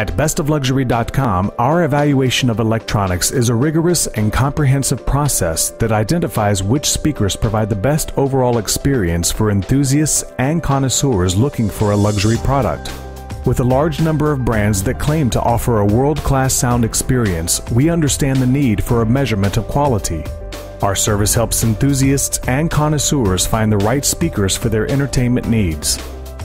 At bestofluxury.com, our evaluation of electronics is a rigorous and comprehensive process that identifies which speakers provide the best overall experience for enthusiasts and connoisseurs looking for a luxury product. With a large number of brands that claim to offer a world-class sound experience, we understand the need for a measurement of quality. Our service helps enthusiasts and connoisseurs find the right speakers for their entertainment needs.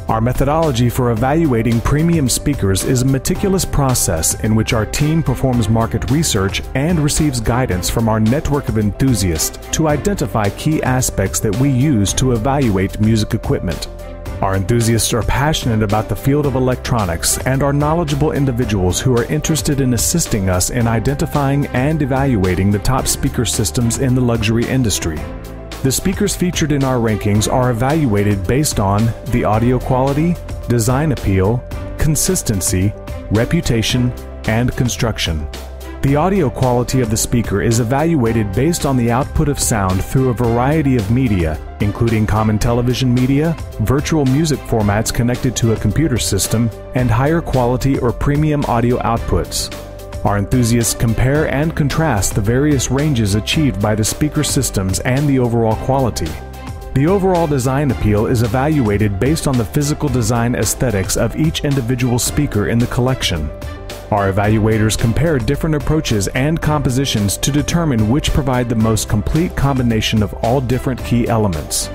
Our methodology for evaluating premium speakers is a meticulous process in which our team performs market research and receives guidance from our network of enthusiasts to identify key aspects that we use to evaluate music equipment. Our enthusiasts are passionate about the field of electronics and are knowledgeable individuals who are interested in assisting us in identifying and evaluating the top speaker systems in the luxury industry. The speakers featured in our rankings are evaluated based on the audio quality, design appeal, consistency, reputation, and construction. The audio quality of the speaker is evaluated based on the output of sound through a variety of media, including common television media, virtual music formats connected to a computer system, and higher quality or premium audio outputs. Our enthusiasts compare and contrast the various ranges achieved by the speaker systems and the overall quality. The overall design appeal is evaluated based on the physical design aesthetics of each individual speaker in the collection. Our evaluators compare different approaches and compositions to determine which provide the most complete combination of all different key elements.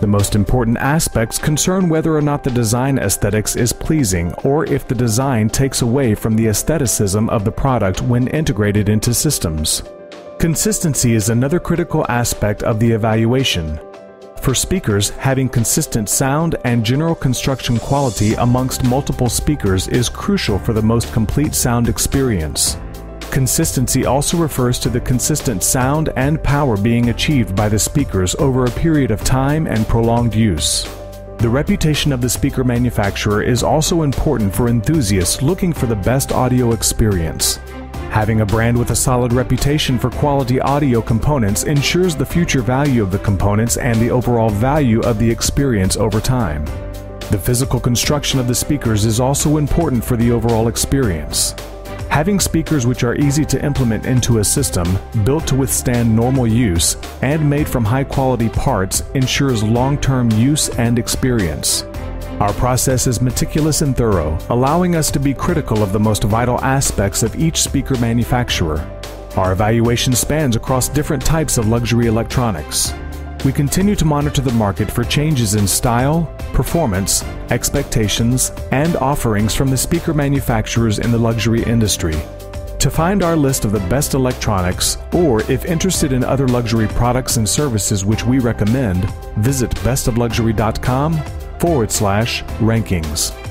The most important aspects concern whether or not the design aesthetics is pleasing or if the design takes away from the aestheticism of the product when integrated into systems. Consistency is another critical aspect of the evaluation. For speakers, having consistent sound and general construction quality amongst multiple speakers is crucial for the most complete sound experience. Consistency also refers to the consistent sound and power being achieved by the speakers over a period of time and prolonged use. The reputation of the speaker manufacturer is also important for enthusiasts looking for the best audio experience. Having a brand with a solid reputation for quality audio components ensures the future value of the components and the overall value of the experience over time. The physical construction of the speakers is also important for the overall experience. Having speakers which are easy to implement into a system, built to withstand normal use, and made from high-quality parts ensures long-term use and experience. Our process is meticulous and thorough, allowing us to be critical of the most vital aspects of each speaker manufacturer. Our evaluation spans across different types of luxury electronics. We continue to monitor the market for changes in style, performance, expectations, and offerings from the speaker manufacturers in the luxury industry. To find our list of the best electronics, or if interested in other luxury products and services which we recommend, visit bestofluxury.com/rankings.